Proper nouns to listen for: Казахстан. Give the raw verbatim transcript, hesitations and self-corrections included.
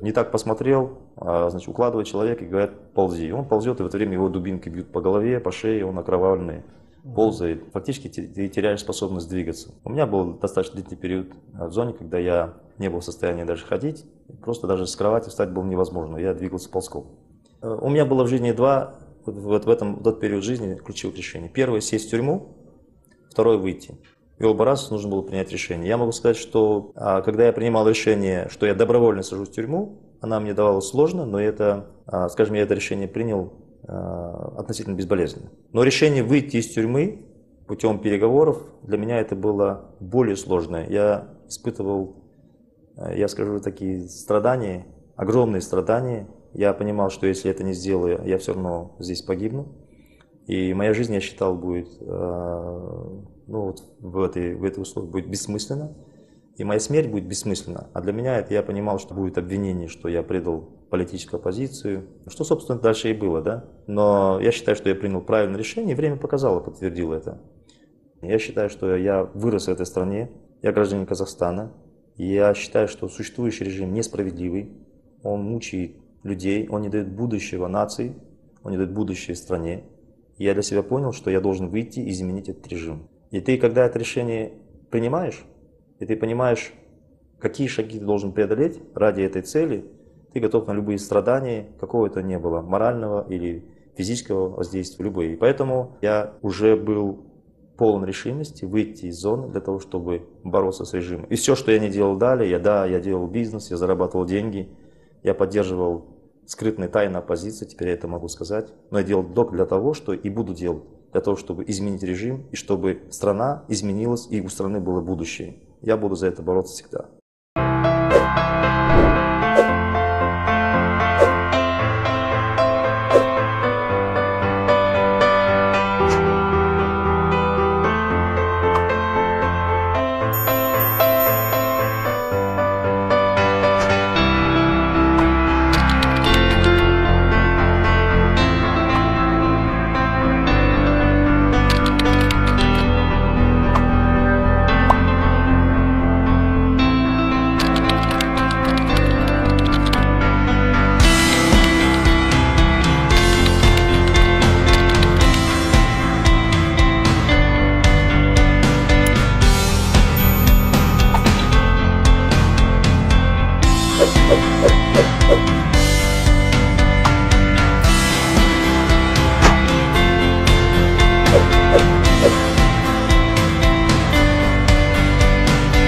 не так посмотрел, значит, укладывает человека и говорят, ползи. Он ползет, и в это время его дубинки бьют по голове, по шее, он окровавленный, ползает. Фактически ты теряешь способность двигаться. У меня был достаточно длительный период в зоне, когда я не был в состоянии даже ходить, просто даже с кровати встать было невозможно, я двигался ползком. У меня было в жизни два, вот в этом, в этот период жизни, ключевых решений. Первое – сесть в тюрьму, второе – выйти. И оба раз нужно было принять решение. Я могу сказать, что когда я принимал решение, что я добровольно сажусь в тюрьму, она мне давалась сложно, но это, скажем, я это решение принял относительно безболезненно. Но решение выйти из тюрьмы путем переговоров для меня это было более сложное. Я испытывал, я скажу, такие страдания, огромные страдания. Я понимал, что если это не сделаю, я все равно здесь погибну. И моя жизнь, я считал, будет ну, вот в этой, в этой условии будет бессмысленно, и моя смерть будет бессмысленна. А для меня это я понимал, что будет обвинение, что я предал политическую оппозицию, что, собственно, дальше и было, да. Но я считаю, что я принял правильное решение, и время показало, подтвердило это. Я считаю, что я вырос в этой стране, я гражданин Казахстана, и я считаю, что существующий режим несправедливый, он мучает людей, он не дает будущего нации, он не дает будущее стране. И я для себя понял, что я должен выйти и изменить этот режим. И ты, когда это решение принимаешь, и ты понимаешь, какие шаги ты должен преодолеть ради этой цели, ты готов на любые страдания, какого это не было, морального или физического воздействия, любые. И поэтому я уже был полон решимости выйти из зоны для того, чтобы бороться с режимом. И все, что я не делал далее, я, да, я делал бизнес, я зарабатывал деньги, я поддерживал скрытные тайны оппозиции, теперь я это могу сказать, но я делал только для того, что и буду делать. Для того, чтобы изменить режим, и чтобы страна изменилась, и у страны было будущее. Я буду за это бороться всегда. We'll be right back.